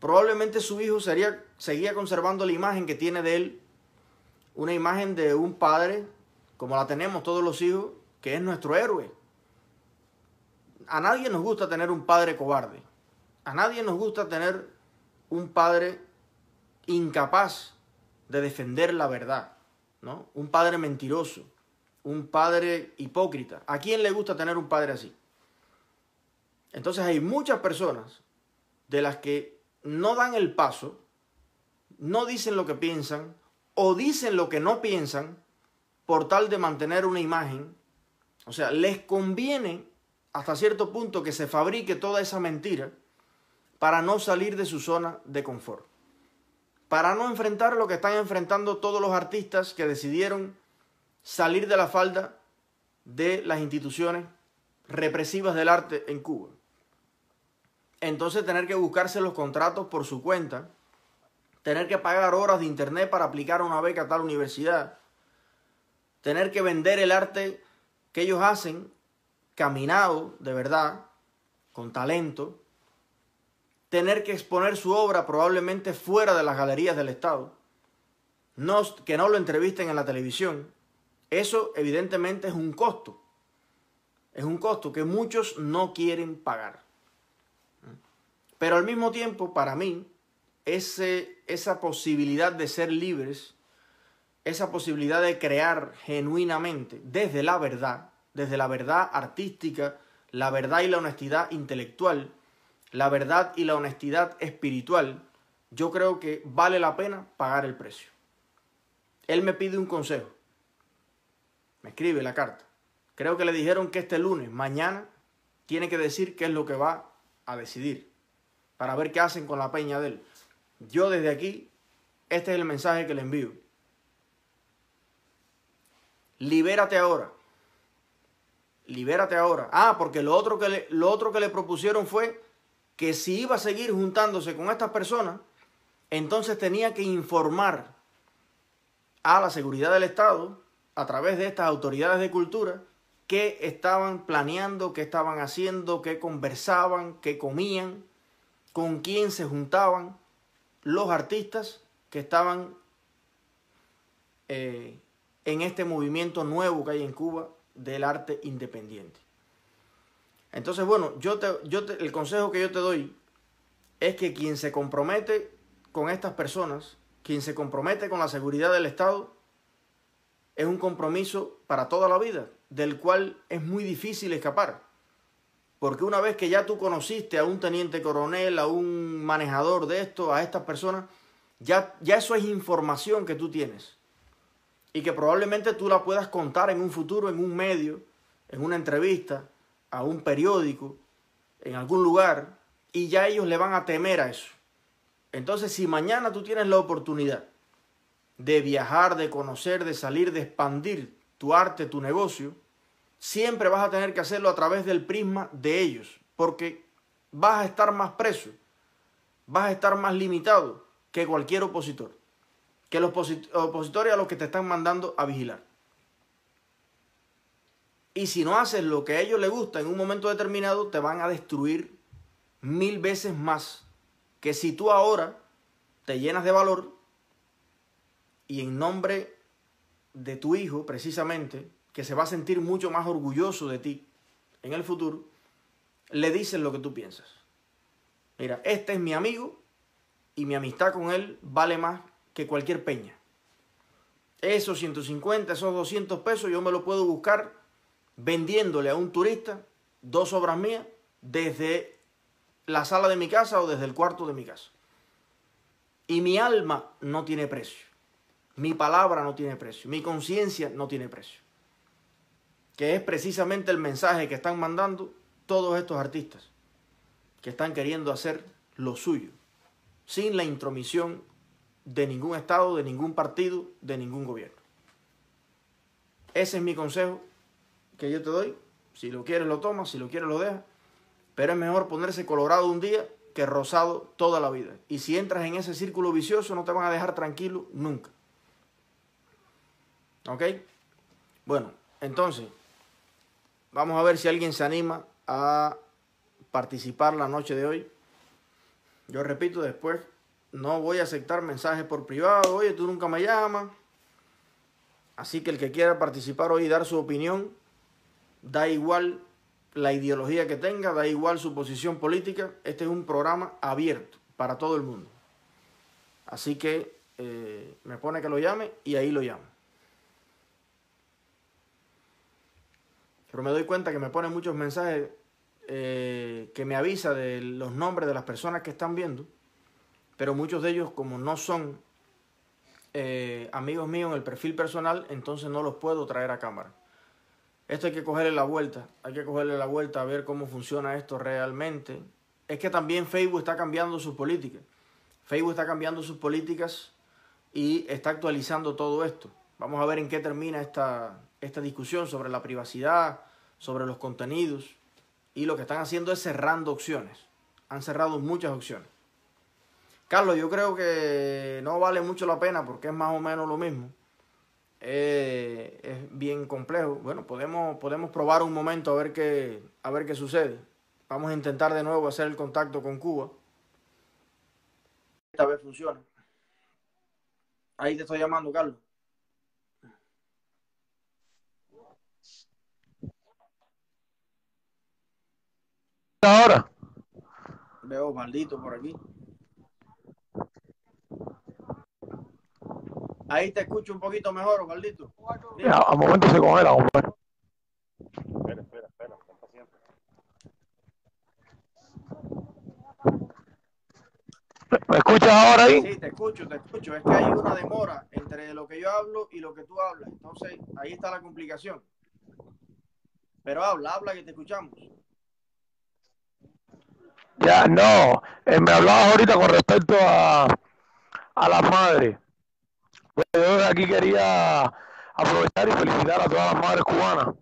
probablemente su hijo seguía conservando la imagen que tiene de él, una imagen de un padre, como la tenemos todos los hijos, que es nuestro héroe. A nadie nos gusta tener un padre cobarde. A nadie nos gusta tener un padre incapaz de defender la verdad, ¿no? Un padre mentiroso, un padre hipócrita. ¿A quién le gusta tener un padre así? Entonces hay muchas personas de las que no dan el paso, no dicen lo que piensan o dicen lo que no piensan por tal de mantener una imagen. O sea, les conviene hasta cierto punto que se fabrique toda esa mentira para no salir de su zona de confort, para no enfrentar lo que están enfrentando todos los artistas que decidieron salir de la falda de las instituciones represivas del arte en Cuba. Entonces tener que buscarse los contratos por su cuenta, tener que pagar horas de internet para aplicar una beca a tal universidad, tener que vender el arte que ellos hacen, caminado de verdad, con talento, tener que exponer su obra probablemente fuera de las galerías del Estado, que no lo entrevisten en la televisión. Eso evidentemente es un costo. Es un costo que muchos no quieren pagar. Pero al mismo tiempo, para mí, esa posibilidad de ser libres, esa posibilidad de crear genuinamente, desde la verdad artística, la verdad y la honestidad intelectual, la verdad y la honestidad espiritual, yo creo que vale la pena pagar el precio. Él me pide un consejo. Me escribe la carta. Creo que le dijeron que este lunes, mañana, tiene que decir qué es lo que va a decidir para ver qué hacen con la peña de él. Yo desde aquí, este es el mensaje que le envío. Libérate ahora. Libérate ahora. Ah, porque lo otro que le propusieron fue que si iba a seguir juntándose con estas personas, entonces tenía que informar a la seguridad del Estado, a través de estas autoridades de cultura, qué estaban planeando, qué estaban haciendo, qué conversaban, qué comían, con quién se juntaban los artistas que estaban en este movimiento nuevo que hay en Cuba del arte independiente. Entonces, bueno, el consejo que yo te doy es que quien se compromete con estas personas, quien se compromete con la seguridad del Estado, es un compromiso para toda la vida, del cual es muy difícil escapar. Porque una vez que ya tú conociste a un teniente coronel, a un manejador de esto, a estas personas, ya eso es información que tú tienes. Y que probablemente tú la puedas contar en un futuro, en un medio, en una entrevista, a un periódico, en algún lugar, y ya ellos le van a temer a eso. Entonces, si mañana tú tienes la oportunidad de viajar, de conocer, de salir, de expandir tu arte, tu negocio, siempre vas a tener que hacerlo a través del prisma de ellos, porque vas a estar más preso, vas a estar más limitado que cualquier opositor, que los opositores a los que te están mandando a vigilar. Y si no haces lo que a ellos les gusta en un momento determinado, te van a destruir 1000 veces más que si tú ahora te llenas de valor y en nombre de tu hijo, precisamente, que se va a sentir mucho más orgulloso de ti en el futuro, le dices lo que tú piensas. Mira, este es mi amigo y mi amistad con él vale más que cualquier peña. Esos 150, esos 200 pesos yo me lo puedo buscar vendiéndole a un turista 2 obras mías desde la sala de mi casa o desde el cuarto de mi casa. Y mi alma no tiene precio, mi palabra no tiene precio, mi conciencia no tiene precio, que es precisamente el mensaje que están mandando todos estos artistas que están queriendo hacer lo suyo, sin la intromisión de ningún Estado, de ningún partido, de ningún gobierno. Ese es mi consejo que yo te doy. Si lo quieres lo tomas, si lo quieres lo dejas, pero es mejor ponerse colorado un día que rosado toda la vida, y si entras en ese círculo vicioso no te van a dejar tranquilo nunca. ¿Ok? Bueno, entonces vamos a ver si alguien se anima a participar la noche de hoy. Yo repito, después no voy a aceptar mensajes por privado, oye, tú nunca me llamas, así que el que quiera participar hoy y dar su opinión, da igual la ideología que tenga, da igual su posición política, este es un programa abierto para todo el mundo. Así que me pone que lo llame y ahí lo llamo. Pero me doy cuenta que me ponen muchos mensajes que me avisa de los nombres de las personas que están viendo, pero muchos de ellos, como no son amigos míos en el perfil personal, entonces no los puedo traer a cámara. Esto hay que cogerle la vuelta, hay que cogerle la vuelta a ver cómo funciona esto realmente. Es que también Facebook está cambiando sus políticas. Facebook está cambiando sus políticas y está actualizando todo esto. Vamos a ver en qué termina esta discusión sobre la privacidad, sobre los contenidos. Y lo que están haciendo es cerrando opciones. Han cerrado muchas opciones. Carlos, yo creo que no vale mucho la pena porque es más o menos lo mismo. Es bien complejo. Bueno, podemos probar un momento a ver qué sucede. Vamos a intentar de nuevo hacer el contacto con Cuba. Esta vez funciona. Ahí te estoy llamando, Carlos. Ahora veo maldito por aquí. Ahí te escucho un poquito mejor, Osvaldito. Mira, al momento se congela, compadre. Espera, con paciencia. ¿Me escuchas ahora ahí? Sí, te escucho. Es que hay una demora entre lo que yo hablo y lo que tú hablas. Entonces, ahí está la complicación. Pero habla que te escuchamos. Ya, no. Me hablabas ahorita con respecto a la madre. Yo aquí quería aprovechar y felicitar a todas las madres cubanas,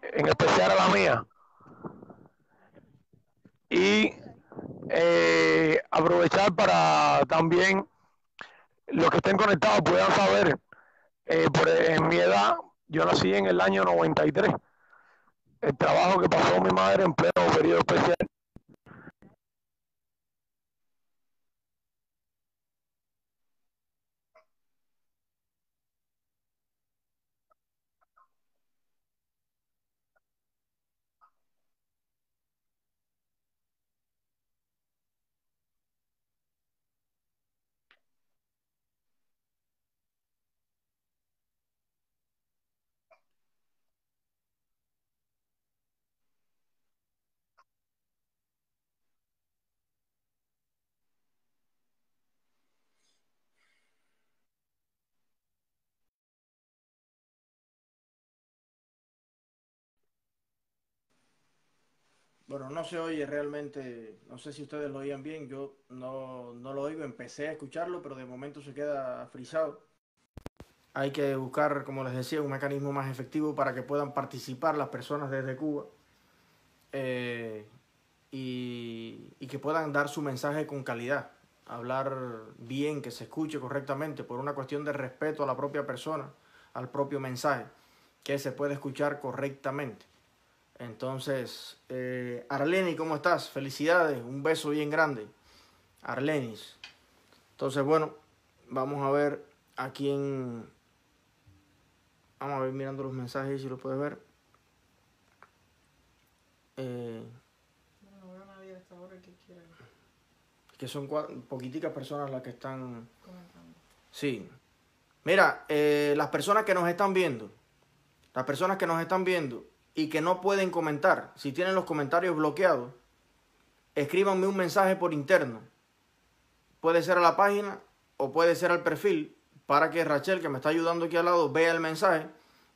en especial a la mía. Y aprovechar para también los que estén conectados puedan saber, en mi edad, yo nací en el año 93, el trabajo que pasó mi madre en pleno periodo especial. Bueno, no se oye realmente, no sé si ustedes lo oían bien, yo no lo oigo, empecé a escucharlo, pero de momento se queda frisado. Hay que buscar, como les decía, un mecanismo más efectivo para que puedan participar las personas desde Cuba y que puedan dar su mensaje con calidad, hablar bien, que se escuche correctamente, por una cuestión de respeto a la propia persona, al propio mensaje, que se puede escuchar correctamente. Entonces, Arleni, ¿cómo estás? Felicidades, un beso bien grande, Arlenis. Entonces, bueno, vamos a ver a quién... Vamos a ver mirando los mensajes, si lo puedes ver. No veo a nadie hasta ahora que quiera. Que son poquiticas personas las que están... comentando. Sí. Mira, las personas que nos están viendo, y que no pueden comentar, si tienen los comentarios bloqueados, escríbanme un mensaje por interno. Puede ser a la página o puede ser al perfil, para que Rachel, que me está ayudando aquí al lado, vea el mensaje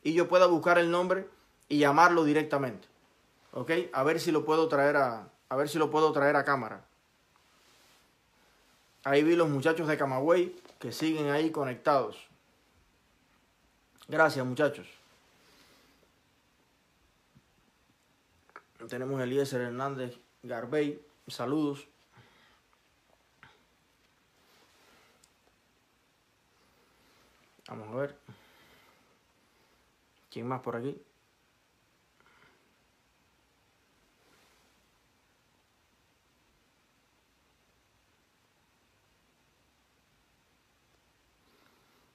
y yo pueda buscar el nombre y llamarlo directamente. ¿Ok? A ver si lo puedo traer a cámara. Ahí vi los muchachos de Camagüey que siguen ahí conectados. Gracias, muchachos. Tenemos a Eliezer Hernández Garbey, saludos. Vamos a ver. ¿Quién más por aquí?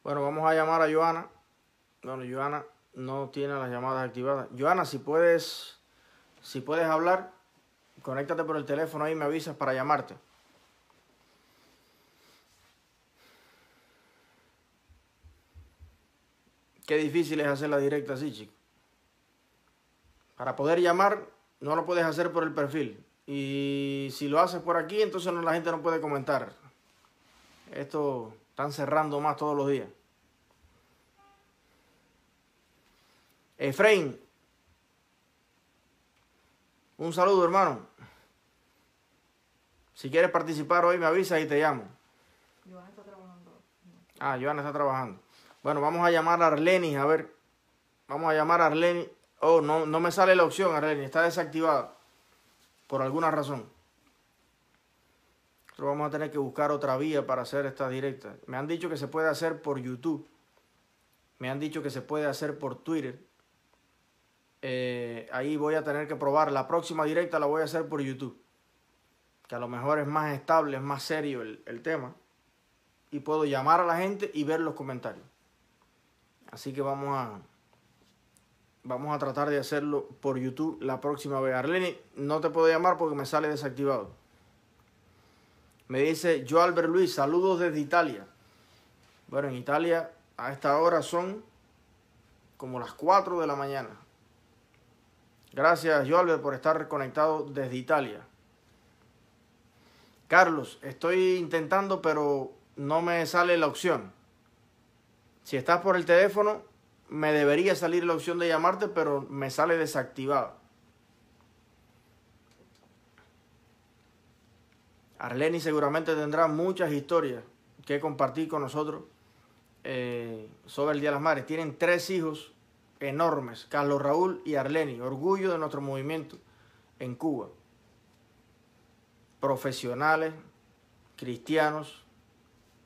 Bueno, vamos a llamar a Joana. Bueno, Joana No tiene las llamadas activadas. Joana, si puedes hablar, conéctate por el teléfono y me avisas para llamarte. Qué difícil es hacer la directa así, chico. Para poder llamar, no lo puedes hacer por el perfil. Y si lo haces por aquí, entonces no, la gente no puede comentar. Esto están cerrando más todos los días. Efraín, un saludo, hermano. Si quieres participar hoy, me avisas y te llamo. Joana está trabajando. Ah, Joana está trabajando. Bueno, vamos a llamar a Arleni, a ver. Vamos a llamar a Arleni. Oh, no me sale la opción, Arleni. Está desactivada por alguna razón. Nosotros vamos a tener que buscar otra vía para hacer estas directas. Me han dicho que se puede hacer por YouTube. Me han dicho que se puede hacer por Twitter. Ahí voy a tener que probar. La próxima directa la voy a hacer por YouTube, que a lo mejor es más estable, es más serio el tema, y puedo llamar a la gente y ver los comentarios. Así que vamos a tratar de hacerlo por YouTube la próxima vez. Arleni, no te puedo llamar porque me sale desactivado. Me dice yo, Albert Luis, saludos desde Italia. Bueno, en Italia a esta hora son como las 4 de la mañana. Gracias, Joalbert, por estar conectado desde Italia. Carlos, estoy intentando, pero no me sale la opción. Si estás por el teléfono, me debería salir la opción de llamarte, pero me sale desactivada. Arleni seguramente tendrá muchas historias que compartir con nosotros sobre el Día de las Madres. Tienen 3 hijos enormes, Carlos Raúl y Arleni, orgullo de nuestro movimiento en Cuba, profesionales, cristianos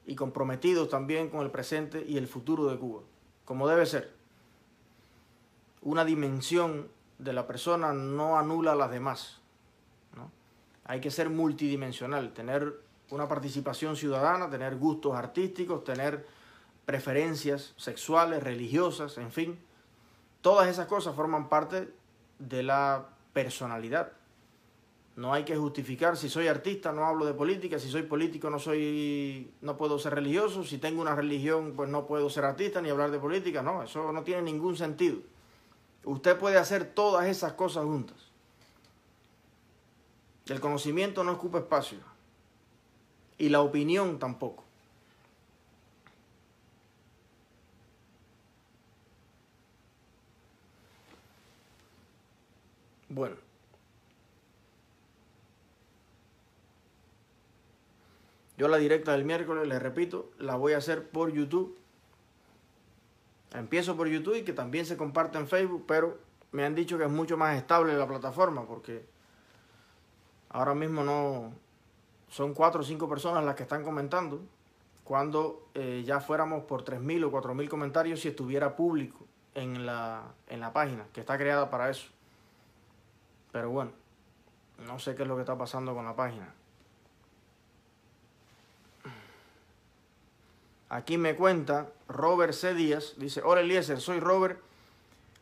y comprometidos también con el presente y el futuro de Cuba, como debe ser. Una dimensión de la persona no anula a las demás, ¿no? Hay que ser multidimensional, tener una participación ciudadana, tener gustos artísticos, tener preferencias sexuales, religiosas, en fin. Todas esas cosas forman parte de la personalidad. No hay que justificar. Si soy artista, no hablo de política. Si soy político, no puedo ser religioso. Si tengo una religión, pues no puedo ser artista ni hablar de política. No, eso no tiene ningún sentido. Usted puede hacer todas esas cosas juntas. El conocimiento no ocupa espacio. Y la opinión tampoco. Bueno, yo la directa del miércoles, les repito, la voy a hacer por YouTube. Empiezo por YouTube y que también se comparte en Facebook, pero me han dicho que es mucho más estable la plataforma porque ahora mismo no son 4 o 5 personas las que están comentando, cuando ya fuéramos por 3.000 o 4.000 comentarios si estuviera público en la página que está creada para eso. Pero bueno, no sé qué es lo que está pasando con la página. Aquí me cuenta Robert C. Díaz. Dice, hola Eliezer, soy Robert,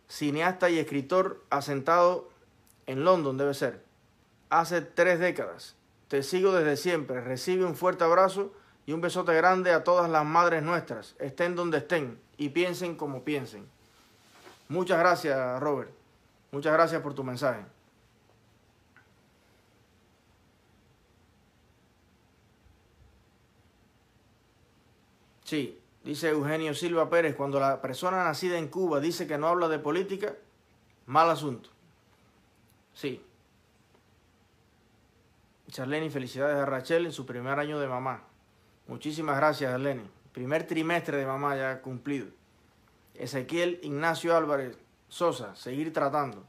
cineasta y escritor asentado en London, debe ser. Hace 3 décadas. Te sigo desde siempre. Recibe un fuerte abrazo y un besote grande a todas las madres nuestras. Estén donde estén y piensen como piensen. Muchas gracias, Robert. Muchas gracias por tu mensaje. Sí, dice Eugenio Silva Pérez, cuando la persona nacida en Cuba dice que no habla de política, mal asunto. Sí. Charlene, felicidades a Rachel en su primer año de mamá. Muchísimas gracias, Charlene. Primer trimestre de mamá ya cumplido. Ezequiel Ignacio Álvarez Sosa, seguir tratando.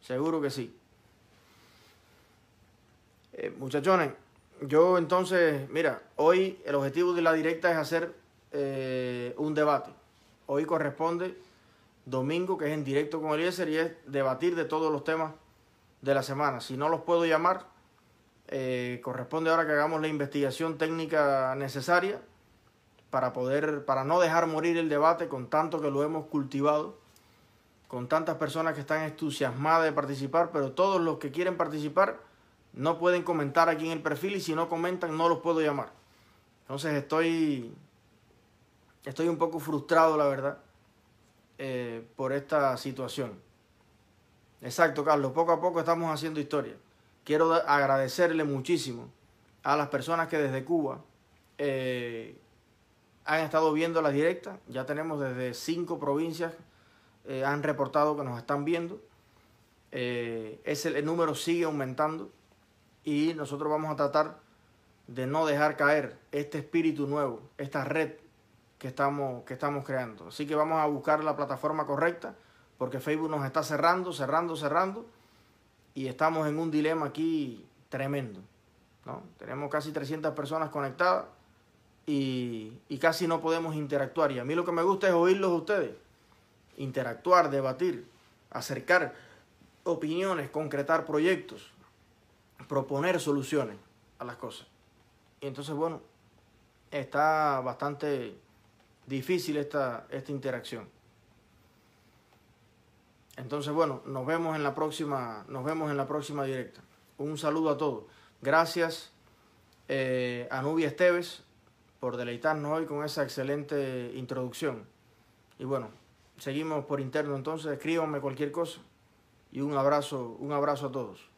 Seguro que sí. Muchachones, yo entonces, mira, hoy el objetivo de la directa es hacer un debate. Hoy corresponde domingo, que es en directo con Eliezer, y es debatir de todos los temas de la semana. Si no los puedo llamar, corresponde ahora que hagamos la investigación técnica necesaria para no dejar morir el debate con tanto que lo hemos cultivado con tantas personas que están entusiasmadas de participar, pero todos los que quieren participar no pueden comentar aquí en el perfil, y si no comentan no los puedo llamar. Entonces estoy un poco frustrado, la verdad, por esta situación. Exacto, Carlos, poco a poco estamos haciendo historia. Quiero agradecerle muchísimo a las personas que desde Cuba han estado viendo las directas. Ya tenemos desde 5 provincias, han reportado que nos están viendo. El número sigue aumentando y nosotros vamos a tratar de no dejar caer este espíritu nuevo, esta red que estamos creando. Así que vamos a buscar la plataforma correcta, porque Facebook nos está cerrando, y estamos en un dilema aquí tremendo, ¿no? Tenemos casi 300 personas conectadas y casi no podemos interactuar. Y a mí lo que me gusta es oírlos a ustedes, interactuar, debatir, acercar opiniones, concretar proyectos, proponer soluciones a las cosas. Y entonces, bueno, está bastante difícil esta interacción. Entonces, bueno, nos vemos en la próxima directa. Un saludo a todos. Gracias a Nubia Esteves por deleitarnos hoy con esa excelente introducción. Y bueno, seguimos por interno entonces. Escríbanme cualquier cosa. Y un abrazo a todos.